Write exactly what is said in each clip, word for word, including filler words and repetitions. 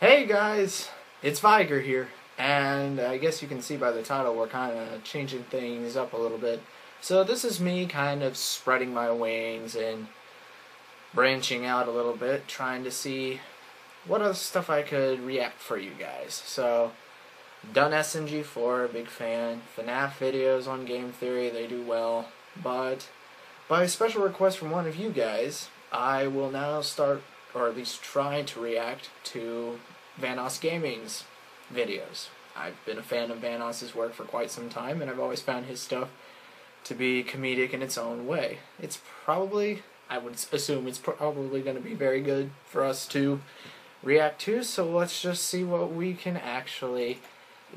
Hey guys, it's Viger here, and I guess you can see by the title we're kind of changing things up a little bit. So this is me kind of spreading my wings and branching out a little bit, trying to see what other stuff I could react for you guys. So, done S M G four, big fan. FNAF videos on Game Theory, they do well. But by special request from one of you guys, I will now start, or at least try to react to Vanoss Gaming's videos. I've been a fan of Vanoss's work for quite some time, and I've always found his stuff to be comedic in its own way. It's probably, I would assume it's probably going to be very good for us to react to, so let's just see what we can actually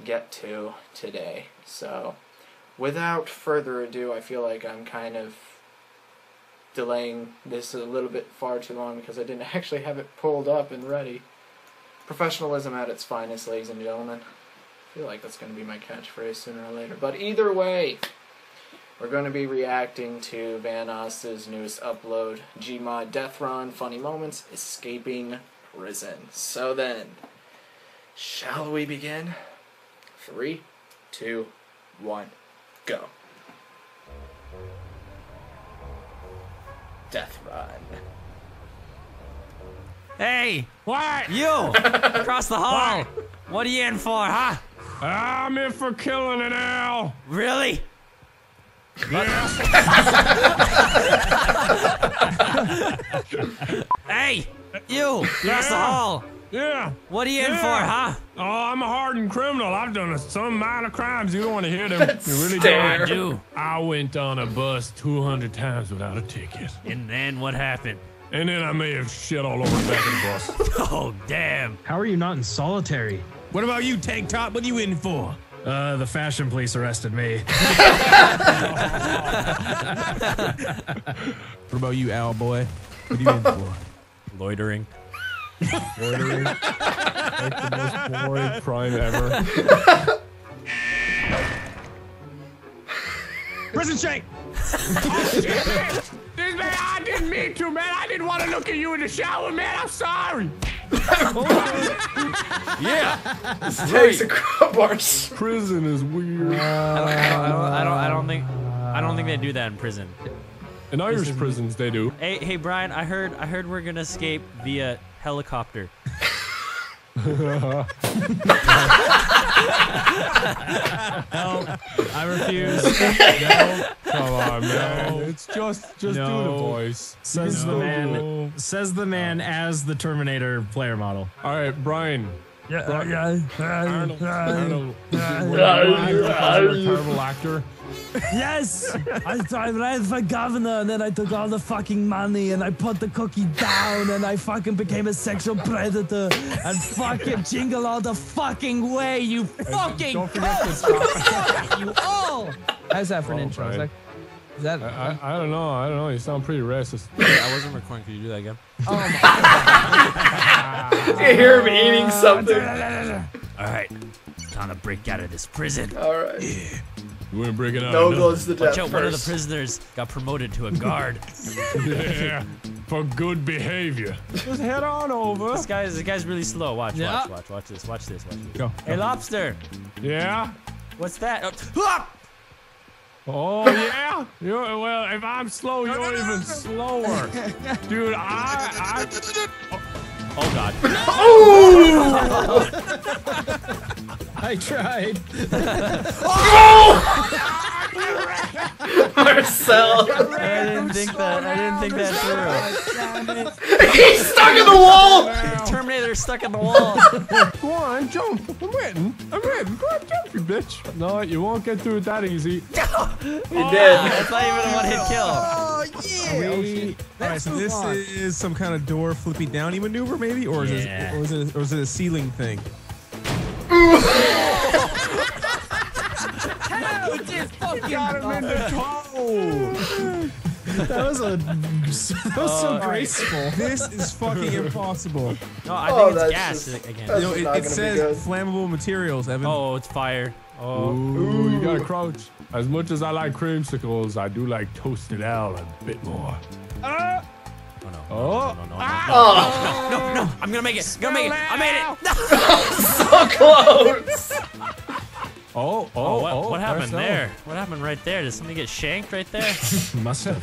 get to today. So, without further ado, I feel like I'm kind of delaying this a little bit far too long because I didn't actually have it pulled up and ready. Professionalism at its finest, ladies and gentlemen. I feel like that's going to be my catchphrase sooner or later. But either way, we're going to be reacting to Vanoss's newest upload, Gmod Death Run, Funny Moments, Escaping Prison. So then, shall we begin? Three, two, one, go. Death Run. Hey, what? You! Across the hall! What? What are you in for, huh? I'm in for killing an owl! Really? Yeah. Hey! You! Across yeah. the hall! Yeah! What are you yeah. in for, huh? Oh, I'm a hardened criminal. I've done some minor crimes. You don't want to hear them. That's you really don't. I do. I went on a bus two hundred times without a ticket. And then what happened? And then I may have shit all over the back of the bus. Oh, damn. How are you not in solitary? What about you, Tank Top? What are you in for? Uh, the fashion police arrested me. What about you, Owl Boy? What are you in for? Loitering. Loitering. Like the most boring crime ever. Prison shake! Oh, shit. This man, I didn't mean to, man. I didn't want to look at you in the shower, man. I'm sorry. Yeah. This takes a crowbar. Prison is weird. Uh, I, don't, I, don't, I don't. I don't think. I don't think they do that in prison. In Irish prison. prisons, they do. Hey, hey, Brian. I heard. I heard we're gonna escape via helicopter. No, I refuse. No. Come on, man. No. It's just, just no. do the voice. Says no. the man. Says the man as the Terminator player model. All right, Brian. Yeah, Brian. yeah. Arnold. Arnold. Arnold. Arnold. Terrible actor. Yes, I, I ran for governor and then I took all the fucking money and I put the cookie down and I fucking became a sexual predator and fucking jingle all the fucking way, you fucking don't forget this. You all. How's that for an oh, intro? Right. Like, is that? I, I, I don't know. I don't know. You sound pretty racist. I wasn't recording. Could you do that again? Oh my God. You hear him eating something. All right, time to break out of this prison. All right. Yeah. We wouldn't break it out. No goes the death. Watch out, one of the prisoners got promoted to a guard. Yeah, for good behavior. Just head on over. This guy's this guy's really slow. Watch, yeah. watch, watch, watch this, watch this, watch this. Go. Hey, Lobster. Yeah. What's that? Oh, oh yeah. You're, well, if I'm slow, you're no, no, even no. slower, dude. I. I oh, oh God. Oh. I tried. Oh! Marcel. I didn't think that. I didn't think that through. He's stuck in the wall. Terminator stuck in the wall. Go on, jump. I'm waiting. I'm waiting. Go on, jump, you bitch. No, you won't get through it that easy. You did. That's not even a one-hit kill. Oh yeah. We, all right, so this on. is some kind of door flippy downy maneuver, maybe, or is yeah. it, or is it, or is it a ceiling thing? How did fucking got him in the toe? That was a that was uh, so graceful. Right. This is fucking impossible. No, I oh, think it's gas just, again. You know, it, it says flammable materials, Evan. Oh, it's fire. Oh, Ooh, Ooh. you gotta crouch. As much as I like creamsicles, I do like toasted owl a bit more. Uh, oh no. Oh! No, no, no, no, oh. No, no, no, no, no. I'm gonna make it. I'm gonna make it. I made it. No. So close. Oh, oh, oh, what, oh, what happened there? What happened right there? Did somebody get shanked right there? Must have.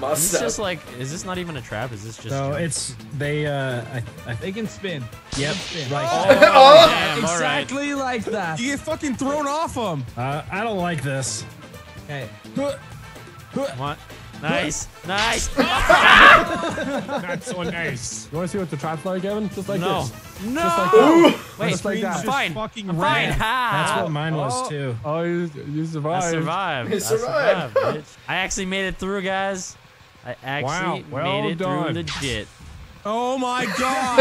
Must have. Just like, is this not even a trap? Is this just? No, so it's they. Uh, I, I, they can spin. Yep. Spin. Right. Oh, oh. Damn, exactly right. Like that. You get fucking thrown off them. Uh, I don't like this. Okay. What? Nice. Nice. Not so nice. You want to see what the traps are, Gavin? Just like no. This. No. Just like that. Wait, just like that. Just fine. Fucking I'm fine. That's what mine oh. was, too. Oh, you, you survived. I survived. You survived. I, survived bitch. I actually made it through, guys. I actually wow. well made it done. Through legit. Oh, my God.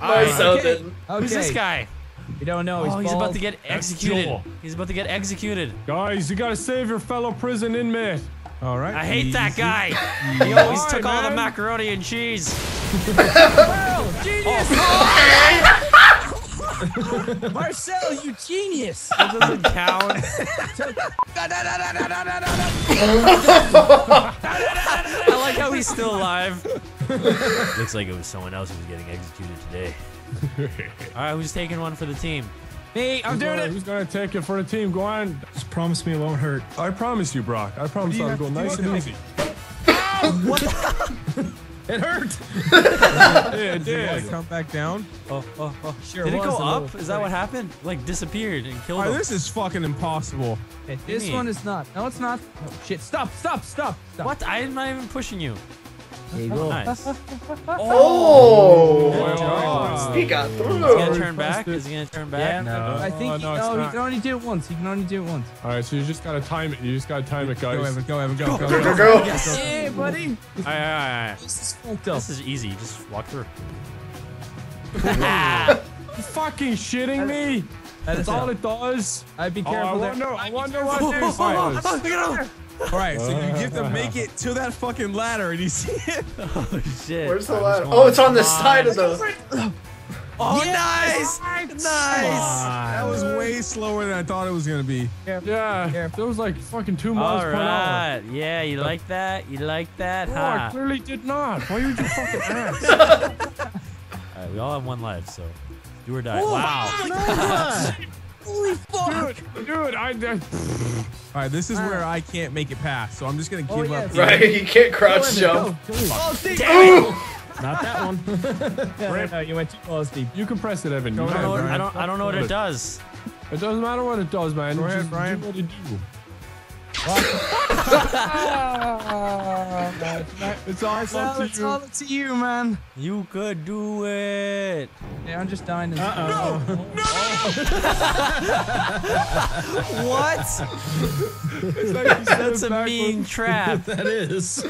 Nice. Okay. Okay. Who's this guy? You don't know. He's, oh, he's about to get executed. He's about to get executed. Guys, you got to save your fellow prison inmate. All right. I hate easy. That guy. He always took all, right, all the macaroni and cheese. Well, genius. Oh. Marcel, you genius. That doesn't count. I like how he's still alive. Looks like it was someone else who was getting executed today. All right, who's taking one for the team? Me, I'm who's doing gonna, it. Who's gonna take it for the team? Go on. Just promise me it won't hurt. I promise you, Brock. I promise I'll go nice and easy. Oh, what the? It hurt. Yeah, it did. Come back down. Oh, oh, oh. Sure. Did it go up? Is that what happened? Like disappeared and killed him. This is fucking impossible. This one is not. No, it's not. Oh, shit. Stop, stop, stop, stop. What? I'm not even pushing you. There you go. Nice. Oh! Oh, he got through. Is he gonna turn back? Is he gonna turn back? Yeah, no. I think oh, he, no, no, he can only do it once. He can only do it once. All right, so you just gotta time it. You just gotta time it, guys. Go, Evan. Go, Evan. Go, go, go, go, go. Yes. Yeah, buddy. All right, all right, all right. This is fucked up. This is easy. You just walk through. You fucking shitting me? That's that all it does. I'd be careful. Oh, I wonder, there. I wonder what this was. Look at him. All right, so you have to make it to that fucking ladder, and you see it. Oh shit! Where's the ladder? Oh, it's on the side of those. Oh, yes! Nice, nice. That was way slower than I thought it was gonna be. Yeah, yeah. There was like fucking two miles per hour. All right. Yeah, you like that? You like that? Oh, huh? I clearly did not. Why would you fucking ask? All right, we all have one life, so do or die. Oh, wow. Holy fuck! Dude, dude I. I Alright, this is where I can't make it past, so I'm just gonna give oh, yeah, up. Right, you can't crouch jump. Oh, damn it. Not that one. No, no, you went too close, deep. You can press it, Evan. You I, don't know what, I, don't, I don't know what it does. It doesn't matter what it does, man. Go ahead, Brian. What do you do? It's all up to you. All up to you, man. You could do it. Yeah, I'm just dying. To uh-oh. No! No! What? It's like that's a mean trap. That is.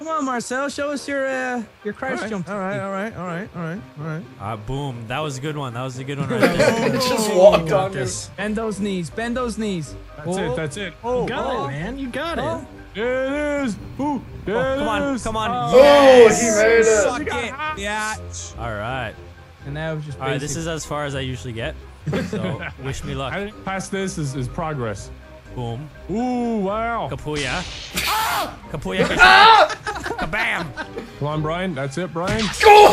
Come on, Marcel. Show us your uh, your crouch right, jump. All right, all right, all right, all right, all right. Ah, boom! That was a good one. That was a good one right there. Just walked on this. Bend those knees. Bend those knees. That's oh. it. That's it. Oh, you got oh. it, man. You got oh. it. There it is. Ooh, there oh, come on, come on. Oh, yes. He made it. Suck it. Yeah. All right. And now just. All right. This is as far as I usually get. So wish me luck. I think past this is is progress. Boom. Ooh, wow. Kapuya. Ah! Kapuya. Ah! Kabam. Come on, Brian. That's it, Brian. Go!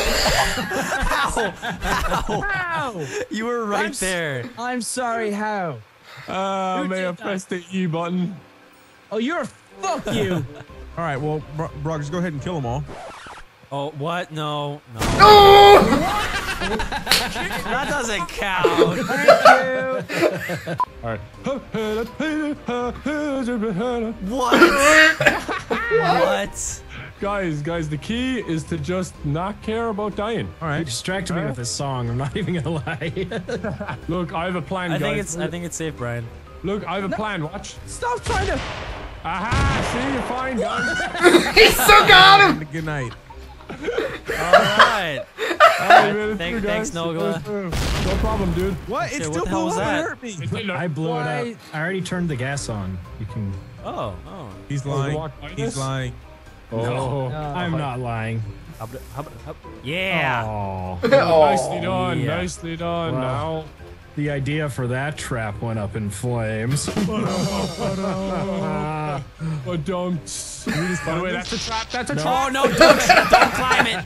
Ow! Ow! Ow! You were right I'm there. I'm sorry, how? Uh, may I press the E button? Oh, you're a fuck you. All right, well, bro, bro, just go ahead and kill them all. Oh, what? No. No! No! That doesn't count. All right. What? What? Guys, guys, the key is to just not care about dying. All right. You distracted me with this song. I'm not even gonna lie. Look, I have a plan, I guys. Think it's, I think it's safe, Brian. Look, I have a no. plan. Watch. Stop trying to. Aha! See, you're fine, guys. He still got him. Good night. All right. All right. Thank, thanks, Nogla. No problem, dude. What? It's still blew up and hurt me. I blew Why? it up. I already turned the gas on. You can. Oh, oh. He's lying. He's this? lying. Oh, no. No. I'm not lying. Yeah. Oh. Nicely done. Yeah. Nicely done. Wow. Now. The idea for that trap went up in flames. uh, but don't. By the way, that's a trap. That's a no. trap. Oh no! Don't, don't climb it.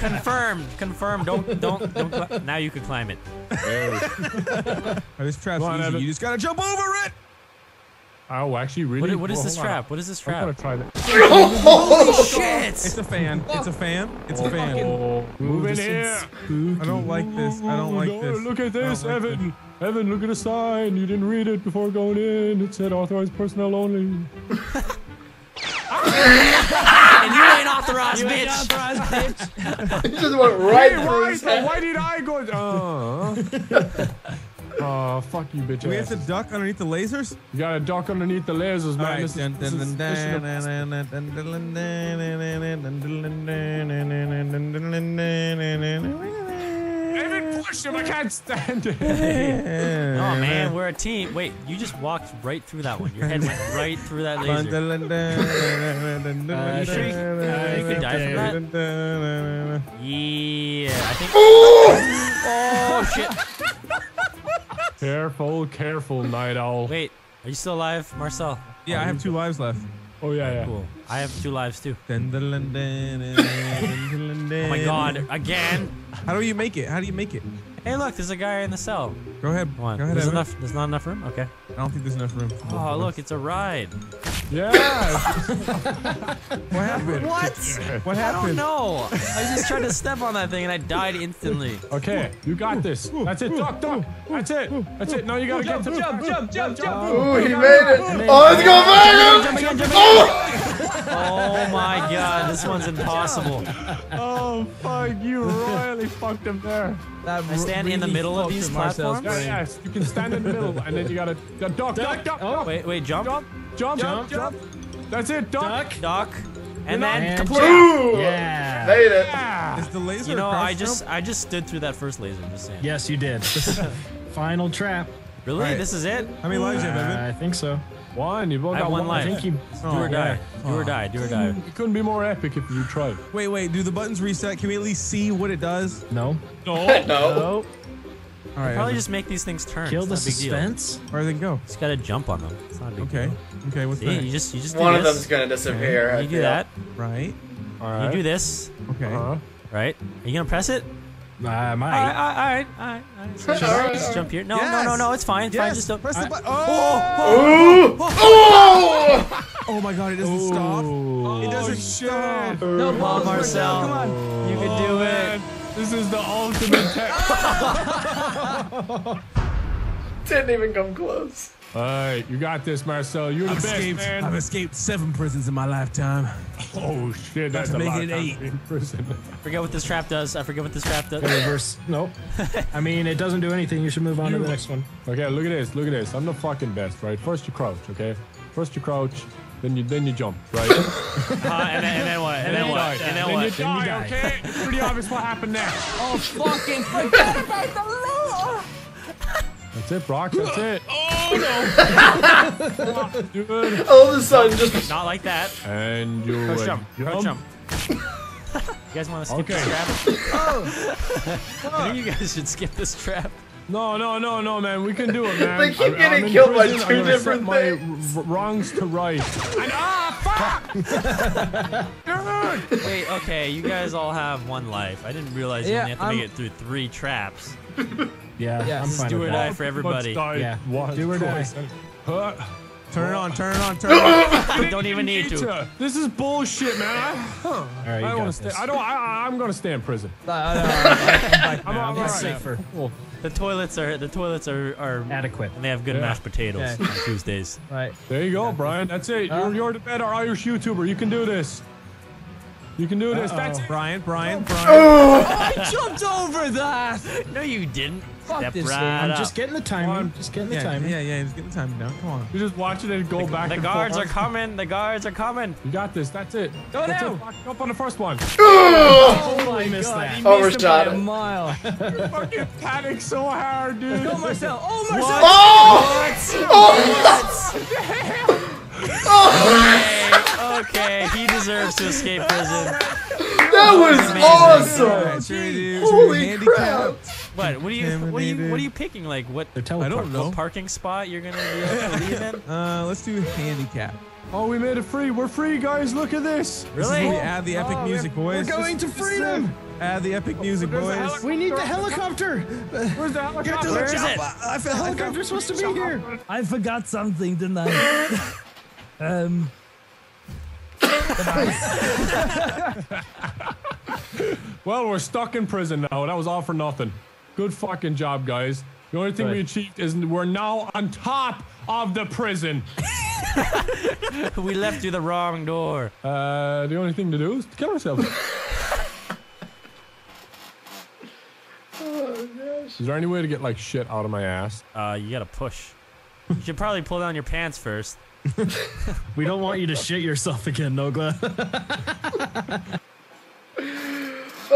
Confirmed. Confirmed. Don't. Don't. Don't. Now you can climb it. Oh, this trap's on, easy. Evan. You just gotta jump over it. Oh, actually, really? What, what is well, this trap? On. What is this trap? I want to try that. Holy shit! It's a fan. It's a fan. It's oh, a fan. Oh, move in here. I don't like this. I don't like this. Look at this, like Evan. This. Evan, look at the sign. You didn't read it before going in. It said authorized personnel only. And you ain't authorized, you bitch. Ain't authorized, bitch. You just went right hey, through his head. Why did I go? Uh. Oh, fuck you, bitch. Do we have to duck underneath the lasers? You gotta duck underneath the lasers, man. This is... Evan, push him! I can't stand it! Oh, man, we're a team. Wait, you just walked right through that one. Your head went right through that laser. Are you sure you could die from that? Yeah, I think... Oh, shit. Careful, careful, Night Owl. Wait, are you still alive, Marcel? Yeah, I have two lives left. Oh, yeah, yeah. Cool. I have two lives, too. Oh, my God. Again? How do you make it? How do you make it? Hey, look, there's a guy in the cell. Go ahead. Go ahead, there's, enough, there's not enough room? Okay. I don't think there's enough room. Oh, look, it's a ride. Yeah. What happened? What? What happened? I don't know. I was just trying to step on that thing and I died instantly. Okay, you got this. That's it. Duck, duck. That's it. That's it. Now you gotta jump, get jump, jump, jump, jump, jump. Oh, he made it. Oh, let's go back. Jump, jump, oh. Oh my God, this one's impossible. Oh fuck, you royally fucked him there. That I stand really in the middle of these platforms. Yeah, yes, you can stand in the middle, and then you gotta duck, duck, duck, duck. Oh wait, wait, jump. Jump. Jump, jump, jump. That's it, duck. Duck, duck. And then and complete. Jump. Yeah. Made it. Yeah. Is the laser You know, I just jump? I just stood through that first laser, just saying. Yes, you did. Final trap. Really? Right. This is it? How many lives do uh, you have, Evan? I think so. One. You've all I got one, one life. I think you oh, do or die. Yeah. Do or die. Do or die. It couldn't be more epic if you tried. Wait, wait. Do the buttons reset? Can we at least see what it does? No. No. No. No. All right, probably just make these things turn. Kill the suspense. Where do they go? Just gotta jump on them. It's not a big okay. deal. Okay. What's See, that? You just, you just One do of them's gonna disappear. Okay. You do that. Right. All right. You do this. Okay. Uh-huh. Right. Are you gonna press it? I might. Alright, alright, alright. Just, just jump here. No, yes. no, no, no, it's fine. It's yes. fine. Just don't. Press the button. Oh! Oh! Oh! Oh! Oh my God, it doesn't oh. stop. Oh, it doesn't shit. stop. No balls, Marcel. Come on. Oh. You can do it. This is the ultimate tech. Didn't even come close. Alright, you got this, Marcel. You're the best, man. I've escaped seven prisons in my lifetime. Oh shit, that's a lot of time in prison. I forget what this trap does. I forget what this trap does. Reverse. Nope. I mean, it doesn't do anything. You should move on you. to the next one. Okay, look at this. Look at this. I'm the fucking best, right? First you crouch, okay? First you crouch, then you then you jump, right? uh, and, then, and then what? And, and then, then what? And then, then what? You then die, you die, okay? It's pretty obvious what happened next. Oh fucking forget about the law! That's it, Brock. That's it. Oh no! on, dude. All of a sudden, just not like that. And you Go jump. Go jump. You guys want to skip okay. this trap? Oh. I think you guys should skip this trap. No, no, no, no, man. We can do it, man. They keep getting killed by two different things. Wrongs to right. And ah, fuck! Dude. Wait. Okay, you guys all have one life. I didn't realize yeah, you only have to I'm... make it through three traps. Yeah, yeah, I'm fine do or die for everybody. Yeah, do or die. Turn it on, turn it on, turn it on. Don't even need to. This is bullshit, man. I, all right, you I, got this. I don't. I, I'm gonna stay in prison. I'm right. safer. Cool. The toilets are the toilets are, are adequate. And they have good yeah. mashed potatoes yeah. on Tuesdays. Right. There you go, yeah. Brian. That's it. Uh, you're, you're the better Irish YouTuber. You can do this. You can do this. Uh-oh. That's it. Brian, Brian, oh. Brian. Oh, I jumped over that. No, you didn't. Fuck Step this right I'm just getting the timing. Just getting the yeah, timing. Yeah, yeah, just getting the timing down. Come on. You're just watching it go the, back The and guards forth. are coming. The guards are coming. You got this. That's it. Go That's down. It. Up on the first one. Oh, oh my missed God. That. Overshot it. A mile. You fucking panicked so hard, dude. Go, Marcel. Oh, Marcel. What? Oh! Oh! What? Damn. Oh. Okay. Okay, he deserves to escape prison. That was, that was awesome! Right, Holy crap! What? What are you? What are you? What are you picking? Like what? I don't know. What parking spot you're gonna be able to leave in? Uh, let's do handicap. Oh, we made it free. We're free, guys. Look at this. Really? We add the epic oh, music, boys. We're going just, to freedom. Add the epic music, oh, boys. We need the helicopter. Where's the helicopter? Get to the Where is it? I the helicopter's supposed to be here. I forgot something, didn't I? um. Well, we're stuck in prison now. That was all for nothing. Good fucking job, guys. The only thing Good. we achieved is we're now on top of the prison. We left you the wrong door. Uh, the only thing to do is kill ourselves. Oh, gosh. Is there any way to get like shit out of my ass? Uh, you gotta push. You should probably pull down your pants first. We don't want you to shit yourself again, Nogla.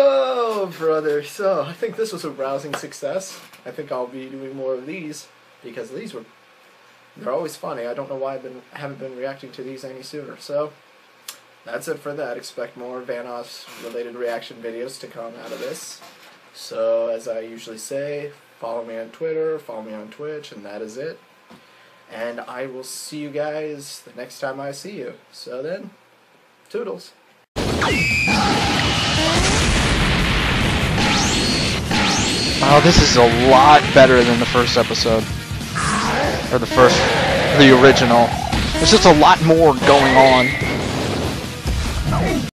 Oh, brother. So, I think this was a rousing success. I think I'll be doing more of these because these were... They're always funny. I don't know why I been, haven't been reacting to these any sooner. So, that's it for that. Expect more Vanoss-related reaction videos to come out of this. So, as I usually say, follow me on Twitter, follow me on Twitch, and that is it. And I will see you guys the next time I see you. So then, toodles. Wow, this is a lot better than the first episode. Or the first, the original. There's just a lot more going on.